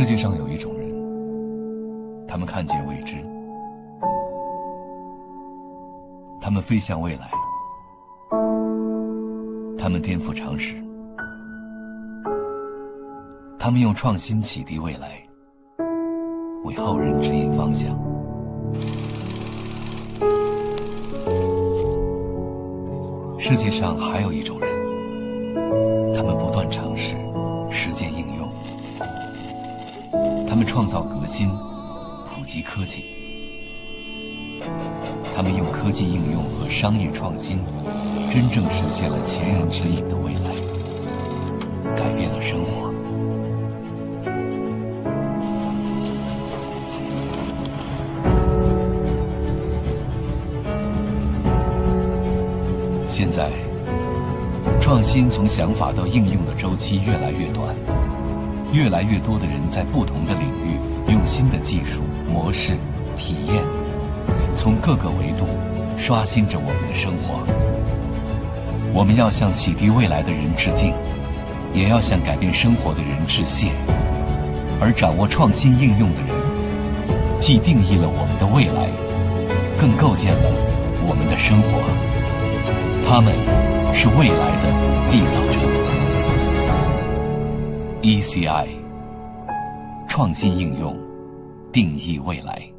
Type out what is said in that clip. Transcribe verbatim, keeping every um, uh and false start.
世界上有一种人，他们看见未知，他们飞向未来，他们颠覆常识，他们用创新启迪未来，为后人指引方向。世界上还有一种人，他们不断尝试，实践应用。他们创造革新，普及科技。他们用科技应用和商业创新，真正实现了前人指引的未来，改变了生活。现在，创新从想法到应用的周期越来越短，越来越多的人在不同的领域用新的技术、模式、体验，从各个维度刷新着我们的生活。我们要向启迪未来的人致敬，也要向改变生活的人致谢。而掌握创新应用的人，既定义了我们的未来，更构建了我们的生活。他们是未来的缔造者。E C I 创新应用，定义未来。